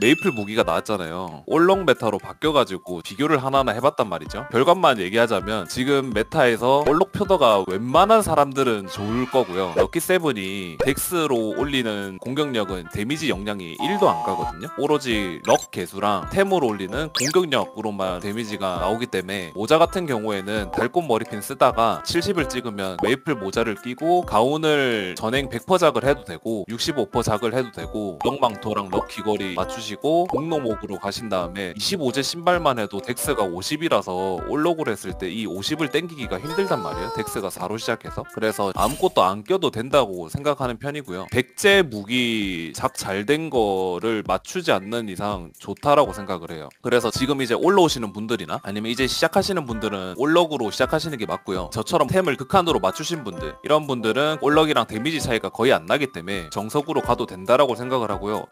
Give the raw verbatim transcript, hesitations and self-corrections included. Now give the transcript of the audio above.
메이플 무기가 나왔잖아요. 올롱 메타로 바뀌어가지고 비교를 하나하나 해봤단 말이죠. 결과만 얘기하자면 지금 메타에서 올록 표더가 웬만한 사람들은 좋을 거고요. 럭키세븐이 덱스로 올리는 공격력은 데미지 역량이 일도 안 가거든요. 오로지 럭 개수랑 템으로 올리는 공격력으로만 데미지가 나오기 때문에 모자 같은 경우에는 달꽃 머리핀 쓰다가 칠십을 찍으면 메이플 모자를 끼고 가운을 전행 백 퍼센트 작을 해도 되고 육십오 퍼센트 작을 해도 되고 럭망토랑 럭 귀걸이 맞추시고 공노목으로 가신 다음에 이십오 제 신발만 해도 덱스가 오십이라서 올록으로 했을 때 이 오십을 땡기기가 힘들단 말이에요. 덱스가 사로 시작해서. 그래서 아무것도 안 껴도 된다고 생각하는 편이고요. 백 제 무기 잡 잘 된 거를 맞추지 않는 이상 좋다라고 생각을 해요. 그래서 지금 이제 올라오시는 분들이나 아니면 이제 시작하시는 분들은 올록으로 시작하시는 게 맞고요. 저처럼 템을 극한으로 맞추신 분들, 이런 분들은 올록이랑 데미지 차이가 거의 안 나기 때문에 정석으로 가도 된다라고 생각을 하고요.